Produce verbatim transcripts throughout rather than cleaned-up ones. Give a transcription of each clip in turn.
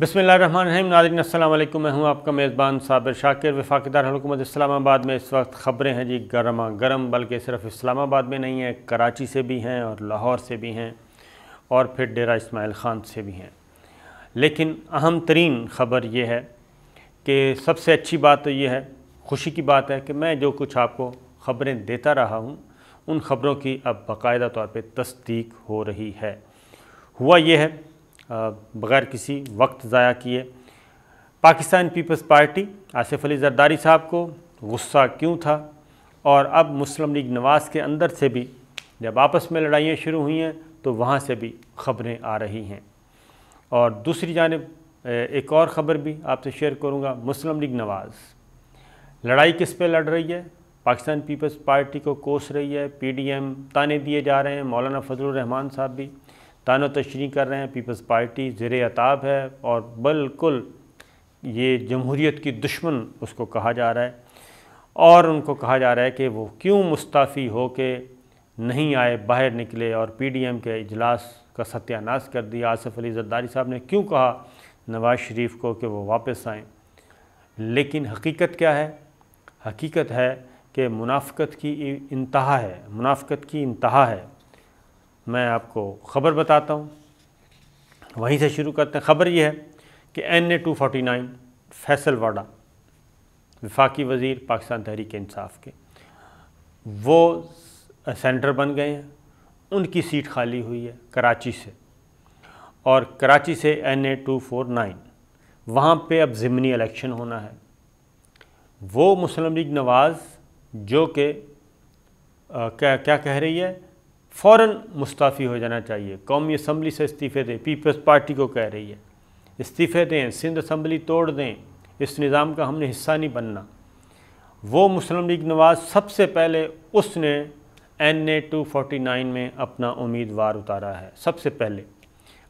बिस्मिल्लाहिर्रहमानिर्रहीम नाज़रीन अस्सलाम वालेकुम। मैं हूँ आपका मेज़बान साबिर शाकिर। वफ़ाक़ी दारकूमत इस्लामाबाद में इस वक्त ख़बरें हैं जी गरमा गरम, बल्कि सिर्फ इस्लामाबाद में नहीं है, कराची से भी हैं और लाहौर से भी हैं और फिर डेरा इस्माइल ख़ान से भी हैं। लेकिन अहम तरीन ख़बर यह है कि सबसे अच्छी बात तो यह है, खुशी की बात है कि मैं जो कुछ आपको ख़बरें देता रहा हूँ उन ख़बरों की अब बाकायदा तौर पर तस्दीक हो रही है। हुआ यह है, बग़ैर किसी वक्त ज़ाया किए, पाकिस्तान पीपल्स पार्टी आसिफ अली जरदारी साहब को गुस्सा क्यों था और अब मुस्लिम लीग नवाज़ के अंदर से भी जब आपस में लड़ाइयाँ शुरू हुई हैं तो वहाँ से भी ख़बरें आ रही हैं। और दूसरी जानिब एक और ख़बर भी आपसे शेयर करूँगा। मुस्लिम लीग नवाज़ लड़ाई किस पे लड़ रही है? पाकिस्तान पीपल्स पार्टी को कोस रही है, पी डी एम ताने दिए जा रहे हैं, मौलाना फजलुर रहमान साहब भी तानो तशरी कर रहे हैं, पीपल्स पार्टी ज़ेरे अताब है और बिल्कुल ये जमहूरियत की दुश्मन उसको कहा जा रहा है और उनको कहा जा रहा है कि वो क्यों मुस्ताफ़ी हो के नहीं आए, बाहर निकले और पीडीएम के इजलास का सत्यानाश कर दिया। आसिफ अली जरदारी साहब ने क्यों कहा नवाज़ शरीफ को कि वो वापस आएँ, लेकिन हकीकत क्या है? हकीकत है कि मुनाफ़िक़त की इंतहा है, मुनाफ़िक़त की इंतहा है। मैं आपको ख़बर बताता हूँ, वहीं से शुरू करते हैं। ख़बर यह है कि N A two forty nine Faisal Vawda, वफाकी वज़ीर पाकिस्तान तहरीक इंसाफ के, वो सेंटर बन गए हैं, उनकी सीट खाली हुई है कराची से। और कराची से N A two four nine वहाँ पर अब ज़िमनी इलेक्शन होना है। वो मुस्लिम लीग नवाज़ जो के आ, क्या क्या कह रही है, फ़ौरन मुस्ताफ़ी हो जाना चाहिए, कौमी असम्बली से इस्तीफ़े दें, पीपल्स पार्टी को कह रही है इस्तीफ़े दें, सिंध असम्बली तोड़ दें, इस निज़ाम का हमने हिस्सा नहीं बनना। वो मुस्लिम लीग नवाज़ सबसे पहले उसने N A two forty nine में अपना उम्मीदवार उतारा है, सबसे पहले।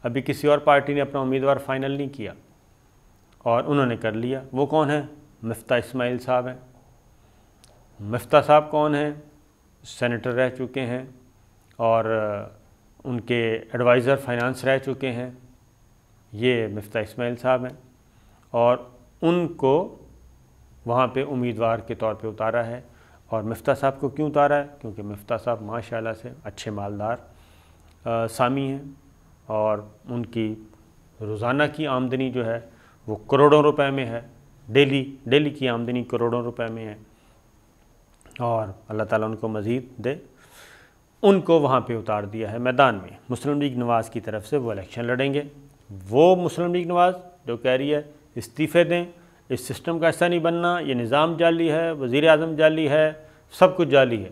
अभी किसी और पार्टी ने अपना उम्मीदवार फ़ाइनल नहीं किया और उन्होंने कर लिया। वो कौन है? मिफ्ताह इस्माइल साहब हैं। मिफ्ताह साहब कौन हैं? सेनेटर रह चुके हैं और उनके एडवाइज़र फाइनेंस रह चुके हैं, ये मिफ्ताह इस्माइल साहब हैं और उनको वहाँ पे उम्मीदवार के तौर पे उतारा है। और मिफ्ताह साहब को क्यों उतारा है? क्योंकि मिफ्ताह साहब माशाल्लाह से अच्छे मालदार सामी हैं और उनकी रोज़ाना की आमदनी जो है वो करोड़ों रुपए में है, डेली डेली की आमदनी करोड़ों रुपए में है और अल्लाह ताला उनको मज़ीद दे। उनको वहाँ पे उतार दिया है मैदान में। मुस्लिम लीग नवाज़ की तरफ से वो इलेक्शन लड़ेंगे। वो मुस्लिम लीग नवाज़ जो कह रही है इस्तीफ़े दें, इस सिस्टम का ऐसा नहीं बनना, ये निज़ाम जाली है, वज़ीर आज़म जाली है, सब कुछ जाली है,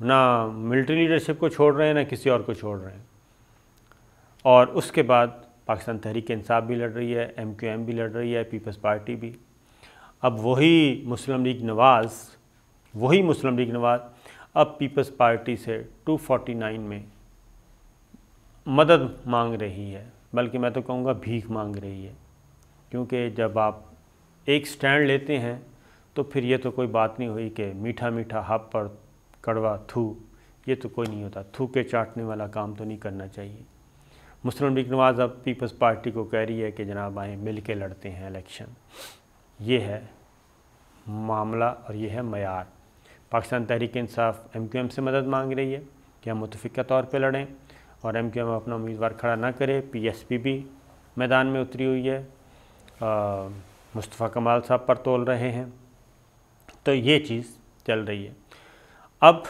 ना मिलिट्री लीडरशिप को छोड़ रहे हैं ना किसी और को छोड़ रहे हैं। और उसके बाद पाकिस्तान तहरीक इंसाफ भी लड़ रही है, एम क्यू एम भी लड़ रही है, पीपल्स पार्टी भी। अब वही मुस्लिम लीग नवाज़ वही मुस्लिम लीग नवाज़ अब पीपल्स पार्टी से टू फोर्टी नाइन में मदद मांग रही है, बल्कि मैं तो कहूँगा भीख मांग रही है। क्योंकि जब आप एक स्टैंड लेते हैं तो फिर ये तो कोई बात नहीं हुई कि मीठा मीठा हाथ पर कड़वा थू, ये तो कोई नहीं होता, थू के चाटने वाला काम तो नहीं करना चाहिए। मुस्लिम लीग नवाज़ अब पीपल्स पार्टी को कह रही है कि जनाब आएँ मिल के लड़ते हैं इलेक्शन। ये है मामला और ये है मयार। Pakistan Tehreek Insaf M Q M से मदद मांग रही है कि हम मुतफ़िका तौर पर लड़ें और एम क्यू एम अपना उम्मीदवार खड़ा ना करे। पी एस पी भी मैदान में उतरी हुई है, मुस्तफ़ा कमाल साहब पर तोल रहे हैं, तो ये चीज़ चल रही है। अब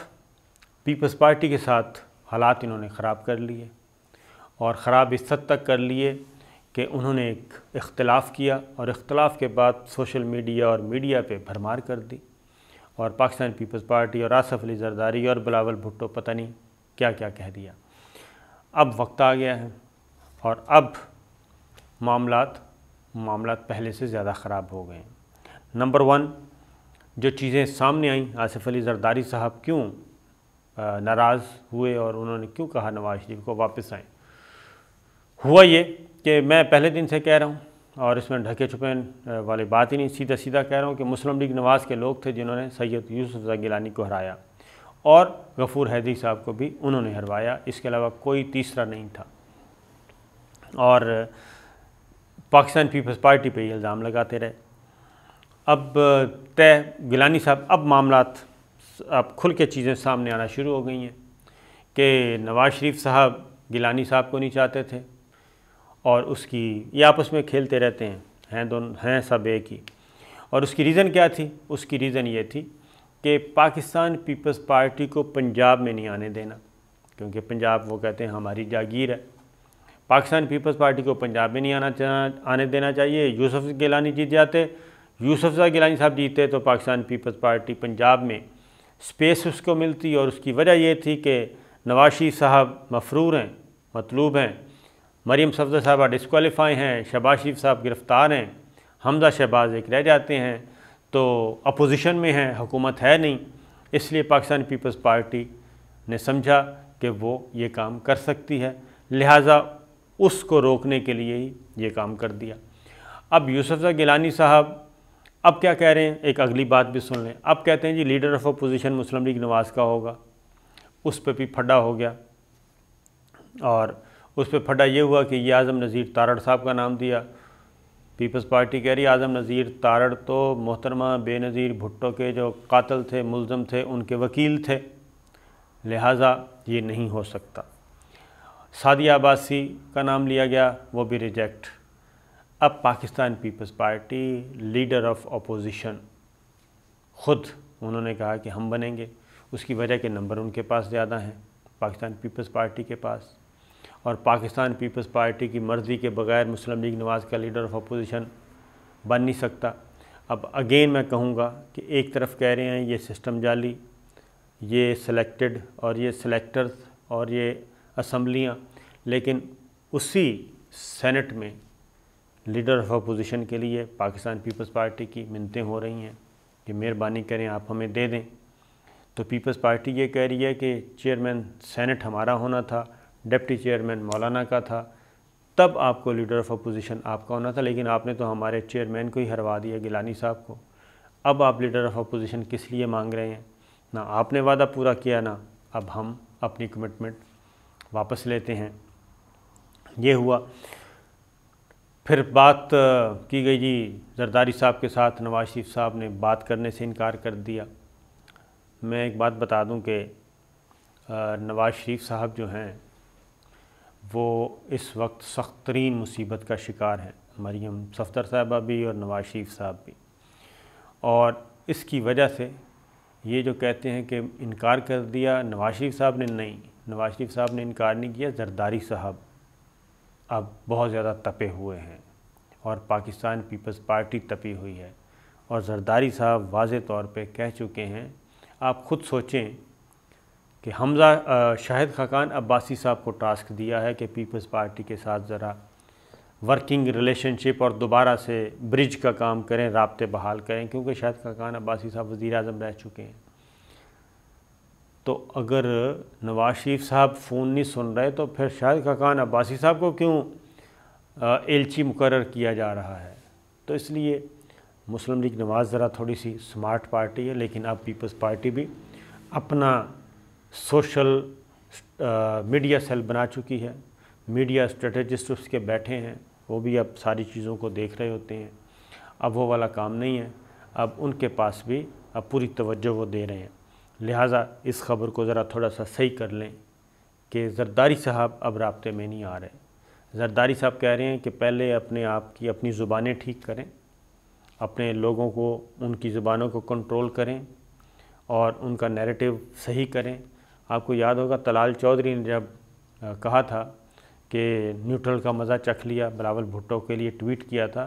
पीपल्स पार्टी के साथ हालात इन्होंने ख़राब कर लिए और ख़राब इस हद तक कर लिए कि उन्होंने एक इख्तलाफ किया और इख्तलाफ के बाद सोशल मीडिया और मीडिया पर भरमार कर दी। और पाकिस्तान पीपल्स पार्टी और आसिफ अली जरदारी और बिलावल भुट्टो पता नहीं क्या क्या कह दिया। अब वक्त आ गया है और अब मामलात मामलात पहले से ज़्यादा ख़राब हो गए हैं। नंबर वन, जो चीज़ें सामने आईं, आसिफ अली जरदारी साहब क्यों नाराज़ हुए और उन्होंने क्यों कहा नवाज़ शरीफ को वापस आएँ। हुआ ये कि मैं पहले दिन से कह रहा हूँ और इसमें ढके छुपे वाली बात ही नहीं, सीधा सीधा कह रहा हूँ कि मुस्लिम लीग नवाज़ के लोग थे जिन्होंने सैयद यूसुफ गिलानी को हराया और गफूर हैदरी साहब को भी उन्होंने हरवाया, इसके अलावा कोई तीसरा नहीं था। और पाकिस्तान पीपल्स पार्टी पे इल्ज़ाम लगाते रहे। अब तय गिलानी साहब अब मामलात अब खुल के चीज़ें सामने आना शुरू हो गई हैं कि नवाज़ शरीफ साहब गिलानी साहब को नहीं चाहते थे और उसकी ये आपस में खेलते रहते हैं हैं दोनों हैं सब एक ही। और उसकी रीज़न क्या थी? उसकी रीज़न ये थी कि पाकिस्तान पीपल्स पार्टी को पंजाब में नहीं आने देना, क्योंकि पंजाब वो कहते हैं हमारी जागीर है। पाकिस्तान पीपल्स पार्टी को पंजाब में नहीं आना आने देना चाहिए। यूसुफ गिलानी जीत जाते, यूसुफ गिलानी साहब जीते तो पाकिस्तान पीपल्स पार्टी पंजाब में स्पेस उसको मिलती। और उसकी वजह ये थी कि नवाज़ शरीफ साहब मफरूर हैं, मतलूब हैं, मरीम सफदर साहबा डिसक्वालीफाई हैं, शहबाज शरीफ साहब गिरफ़्तार हैं, हमज़ा शहबाज एक रह जाते हैं, तो अपोजिशन में हैं, हुकूमत है नहीं। इसलिए पाकिस्तान पीपल्स पार्टी ने समझा कि वो ये काम कर सकती है, लिहाजा उसको रोकने के लिए ही ये काम कर दिया। अब यूसुफ गिलानी साहब अब क्या कह रहे हैं, एक अगली बात भी सुन लें। अब कहते हैं जी leader of opposition Muslim League Nawaz का होगा। उस पर भी फड्डा हो गया और उस पर फड्डा ये हुआ कि ये आज़म नज़ीर तारड़ साहब का नाम दिया। पीपल्स पार्टी कह रही आज़म नज़ीर तारड़ तो मोहतरमा बेनज़ीर भुट्टो के जो कातिल थे, मुलज़म थे, उनके वकील थे, लिहाजा ये नहीं हो सकता। सादिया बासी का नाम लिया गया, वो भी रिजेक्ट। अब Pakistan peoples party leader of opposition ख़ुद उन्होंने कहा कि हम बनेंगे। उसकी वजह के नंबर उनके पास ज़्यादा हैं पाकिस्तान पीपल्स पार्टी के पास, और पाकिस्तान पीपल्स पार्टी की मर्ज़ी के बग़ैर मुस्लिम लीग नवाज़ का लीडर ऑफ अपोजिशन बन नहीं सकता। अब अगेन मैं कहूँगा कि एक तरफ कह रहे हैं ये सिस्टम जाली, ये सिलेक्टेड और ये सिलेक्टर्स और ये असम्बलियाँ, लेकिन उसी सेनेट में लीडर ऑफ अपोजिशन के लिए पाकिस्तान पीपल्स पार्टी की मिन्नतें हो रही हैं कि मेहरबानी करें आप हमें दे दें। तो पीपल्स पार्टी ये कह रही है कि चेयरमैन सेनेट हमारा होना था, डिप्टी चेयरमैन मौलाना का था, तब आपको लीडर ऑफ अपोजिशन आपका होना था, लेकिन आपने तो हमारे चेयरमैन को ही हरवा दिया, गिलानी साहब को। अब आप लीडर ऑफ अपोजिशन किस लिए मांग रहे हैं? ना आपने वादा पूरा किया, ना अब हम अपनी कमिटमेंट वापस लेते हैं। ये हुआ। फिर बात की गई जी जरदारी साहब के साथ, नवाज़ शरीफ साहब ने बात करने से इनकार कर दिया। मैं एक बात बता दूं कि नवाज़ शरीफ साहब जो हैं वो इस वक्त सख्त तरीन मुसीबत का शिकार हैं, मरियम सफदर साहबा भी और नवाज़ शरीफ साहब भी। और इसकी वजह से ये जो कहते हैं कि इनकार कर दिया नवाज़ शरीफ साहब ने, नहीं, नवाज़ शरीफ साहब ने इनकार नहीं किया, जरदारी साहब अब बहुत ज़्यादा तपे हुए हैं और पाकिस्तान पीपल्स पार्टी तपी हुई है। और जरदारी साहब वाज़े तौर पे कह चुके हैं, आप ख़ुद सोचें कि हमज़ा शाहिद खाकान अब्बासी साहब को टास्क दिया है कि पीपल्स पार्टी के साथ ज़रा वर्किंग रिलेशनशिप और दोबारा से ब्रिज का काम करें, राब्ते बहाल करें, क्योंकि शाहिद खाकान अब्बासी साहब वज़ीर आज़म रह चुके हैं। तो अगर नवाज़ शरीफ साहब फ़ोन नहीं सुन रहे तो फिर शाहिद खाकान अब्बासी साहब को क्यों एलची मुकर्रर किया जा रहा है? तो इसलिए मुस्लिम लीग नवाज़ ज़रा थोड़ी सी स्मार्ट पार्टी है, लेकिन अब पीपल्स पार्टी भी अपना सोशल आ, मीडिया सेल बना चुकी है। मीडिया स्ट्रेटजिस्ट उसके बैठे हैं, वो भी अब सारी चीज़ों को देख रहे होते हैं। अब वो वाला काम नहीं है, अब उनके पास भी अब पूरी तवज्जो वो दे रहे हैं। लिहाजा इस ख़बर को ज़रा थोड़ा सा सही कर लें कि जरदारी साहब अब राब्ते में नहीं आ रहे। जरदारी साहब कह रहे हैं कि पहले अपने आप की अपनी ज़ुबानें ठीक करें, अपने लोगों को उनकी ज़ुबानों को कंट्रोल करें और उनका नैरेटिव सही करें। आपको याद होगा तलाल चौधरी ने जब कहा था कि न्यूट्रल का मज़ा चख लिया, बिलावल भुट्टो के लिए ट्वीट किया था,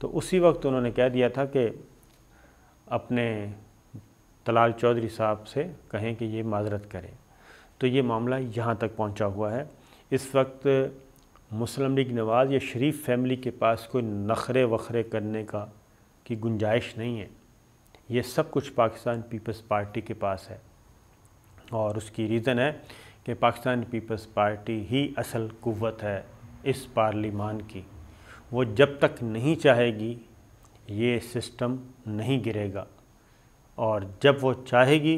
तो उसी वक्त उन्होंने कह दिया था कि अपने तलाल चौधरी साहब से कहें कि ये माजरत करें। तो ये मामला यहाँ तक पहुँचा हुआ है। इस वक्त मुस्लिम लीग नवाज़ या शरीफ फैमिली के पास कोई नखरे वखरे करने का की गुंजाइश नहीं है। ये सब कुछ पाकिस्तान पीपल्स पार्टी के पास है और उसकी रीज़न है कि पाकिस्तान पीपल्स पार्टी ही असल कुव्वत है इस पार्लिमान की। वो जब तक नहीं चाहेगी ये सिस्टम नहीं गिरेगा, और जब वो चाहेगी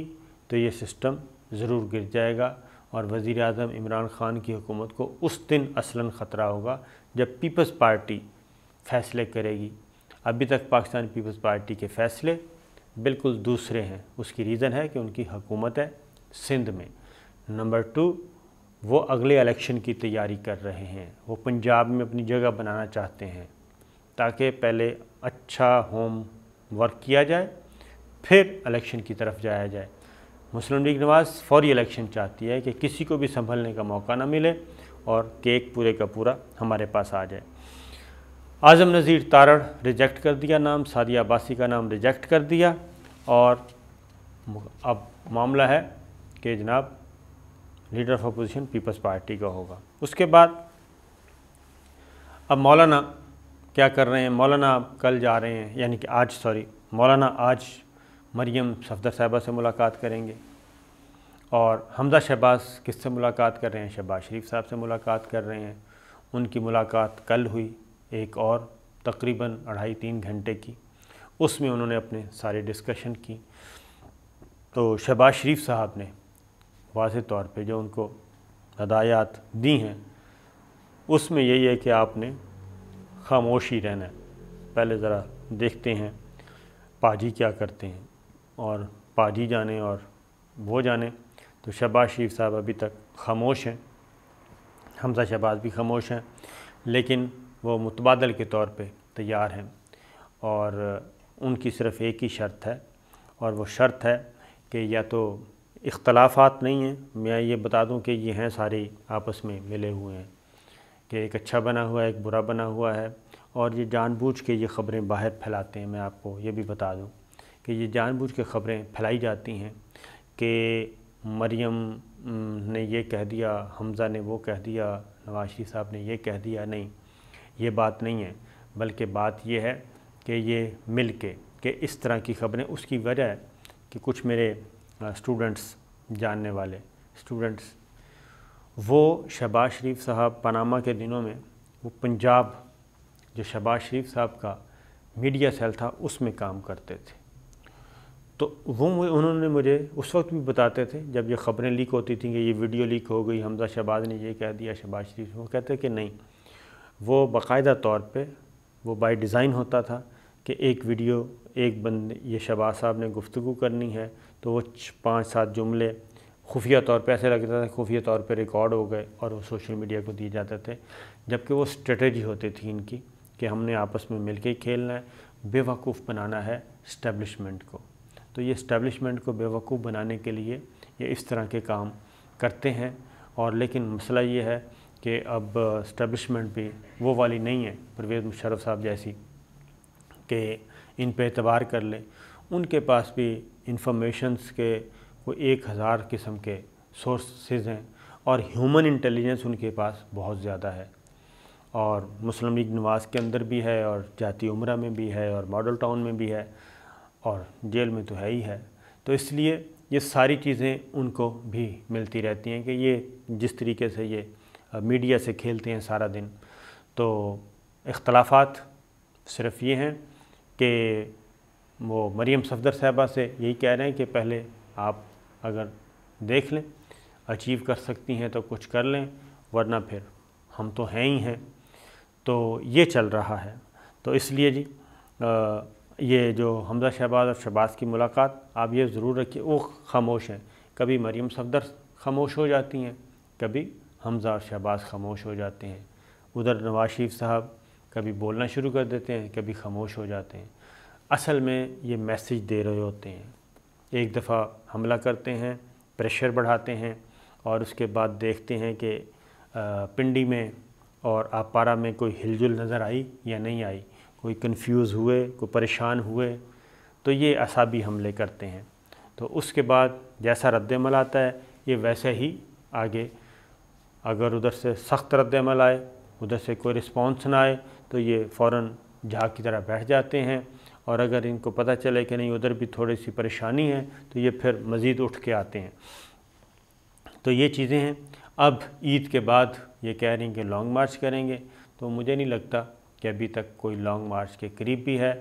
तो ये सिस्टम ज़रूर गिर जाएगा और वज़ीर आज़म इमरान ख़ान की हुकूमत को उस दिन असलन ख़तरा होगा जब पीपल्स पार्टी फैसले करेगी। अभी तक पाकिस्तान पीपल्स पार्टी के फ़ैसले बिल्कुल दूसरे हैं। उसकी रीज़न है कि उनकी हुकूमत है सिंध में। नंबर टू, वो अगले इलेक्शन की तैयारी कर रहे हैं। वो पंजाब में अपनी जगह बनाना चाहते हैं ताकि पहले अच्छा होम वर्क किया जाए फिर इलेक्शन की तरफ जाया जाए। मुस्लिम लीग नवाज़ फौरी इलेक्शन चाहती है कि किसी को भी संभलने का मौका ना मिले और केक पूरे का पूरा हमारे पास आ जाए। आज़म नज़ीर तारड़ रिजेक्ट कर दिया नाम, सादिया बासी का नाम रिजेक्ट कर दिया, और अब मामला है कि जनाब leader of opposition peoples party का होगा। उसके बाद अब मौलाना क्या कर रहे हैं, मौलाना कल जा रहे हैं, यानी कि आज सॉरी मौलाना आज मरियम सफदर साहिबा से मुलाकात करेंगे, और हमज़ा शहबाज़ किससे मुलाकात कर रहे हैं, शहबाज शरीफ साहब से मुलाकात कर रहे हैं। उनकी मुलाकात कल हुई एक और तकरीबन अढ़ाई तीन घंटे की, उसमें उन्होंने अपने सारे डिस्कशन की। तो शहबाज शरीफ साहब ने वाज़े तौर पे जो उनको हदायत दी हैं उसमें यही है कि आपने खामोशी रहना है, पहले ज़रा देखते हैं पाजी क्या करते हैं, और पाजी जाने और वो जाने। तो शहबाज शरीफ साहब अभी तक खामोश हैं, हमज़ा शहबाज भी खामोश हैं, लेकिन वो मुतबादल के तौर पे तैयार हैं, और उनकी सिर्फ़ एक ही शर्त है, और वो शर्त है कि या तो इख्तलाफात नहीं हैं। मैं ये बता दूं कि ये हैं सारे आपस में मिले हुए हैं, कि एक अच्छा बना हुआ है एक बुरा बना हुआ है, और ये जानबूझ के ये ख़बरें बाहर फैलाते हैं। मैं आपको ये भी बता दूं कि ये जानबूझ के ख़बरें फैलाई जाती हैं कि मरियम ने ये कह दिया, हमज़ा ने वो कह दिया, नवाज शरीफ साहब ने ये कह दिया। नहीं, ये बात नहीं है, बल्कि बात ये है कि ये मिल के कि इस तरह की ख़बरें। उसकी वजह है कि कुछ मेरे स्टूडेंट्स, जानने वाले स्टूडेंट्स, वो शहबाज शरीफ साहब पनामा के दिनों में वो पंजाब जो शहबाज शरीफ साहब का मीडिया सेल था उसमें काम करते थे, तो वो उन्होंने मुझे उस वक्त भी बताते थे जब ये ख़बरें लीक होती थी कि ये वीडियो लीक हो गई, हमज़ा शहबाज ने ये कह दिया, शहबाज शरीफ, वो कहते कि नहीं, वो बाकायदा तौर पे वो बाय डिज़ाइन होता था कि एक वीडियो एक बंदे, ये शहबाज साहब ने गुफ्तगू करनी है, तो वो पाँच सात जुमले खुफिया तौर पे, ऐसे लगता था खुफिया तौर पे रिकॉर्ड हो गए और वो सोशल मीडिया को दिए जाते थे, जबकि वो स्ट्रेटजी होती थी इनकी कि हमने आपस में मिलके ही खेलना है, बेवकूफ़ बनाना है इस्टेब्लिशमेंट को। तो ये इस्टेब्लिशमेंट को बेवकूफ़ बनाने के लिए ये इस तरह के काम करते हैं, और लेकिन मसला ये है कि अब इस्टेब्लिशमेंट भी वो वाली नहीं है परवेज़ मुशर्रफ साहब जैसी कि इन पे एतबार कर लें। उनके पास भी इंफॉर्मेशंस के कोई एक हज़ार किस्म के सोर्सेज हैं, और ह्यूमन इंटेलिजेंस उनके पास बहुत ज़्यादा है, और मुस्लिम लीग नवाज़ के अंदर भी है, और जाती उमरा में भी है, और मॉडल टाउन में भी है, और जेल में तो है ही है। तो इसलिए ये सारी चीज़ें उनको भी मिलती रहती हैं कि ये जिस तरीके से ये मीडिया से खेलते हैं सारा दिन। तो इख्तलाफात सिर्फ ये हैं कि वो मरियम सफदर साहबा से यही कह रहे हैं कि पहले आप अगर देख लें अचीव कर सकती हैं तो कुछ कर लें, वरना फिर हम तो हैं ही हैं। तो ये चल रहा है। तो इसलिए जी आ, ये जो हमज़ा शहबाज और शहबाज की मुलाकात, आप ये ज़रूर रखिए वो खामोश हैं। कभी मरियम सफदर खामोश हो जाती हैं, कभी हमज़ा और शहबाज खामोश हो जाते हैं। उधर नवाज शरीफ साहब कभी बोलना शुरू कर देते हैं, कभी खामोश हो जाते हैं। असल में ये मैसेज दे रहे होते हैं, एक दफ़ा हमला करते हैं, प्रेशर बढ़ाते हैं, और उसके बाद देखते हैं कि पिंडी में और आपारा में कोई हिलजुल नज़र आई या नहीं आई, कोई कंफ्यूज हुए, कोई परेशान हुए, तो ये असाबी हमले करते हैं। तो उसके बाद जैसा रद्दमल आता है ये वैसे ही आगे, अगर उधर से सख्त रद्दमल आए, उधर से कोई रिस्पॉन्स ना आए, तो ये फ़ौरन झाग की तरह बैठ जाते हैं, और अगर इनको पता चले कि नहीं उधर भी थोड़ी सी परेशानी है तो ये फिर मज़ीद उठ के आते हैं। तो ये चीज़ें हैं। अब ईद के बाद ये कह रही हैं कि लॉन्ग मार्च करेंगे, तो मुझे नहीं लगता कि अभी तक कोई लॉन्ग मार्च के करीब भी है।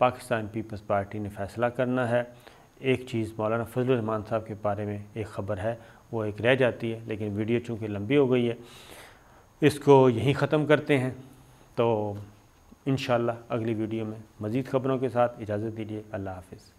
पाकिस्तान पीपल्स पार्टी ने फ़ैसला करना है। एक चीज़ मौलाना फजलुर रहमान साहब के बारे में एक ख़बर है, वो एक रह जाती है, लेकिन वीडियो चूँकि लंबी हो गई है इसको यहीं ख़त्म करते हैं। तो इंशाअल्लाह अगली वीडियो में मज़ीद ख़बरों के साथ। इजाज़त दीजिए, अल्लाह हाफ़िज़।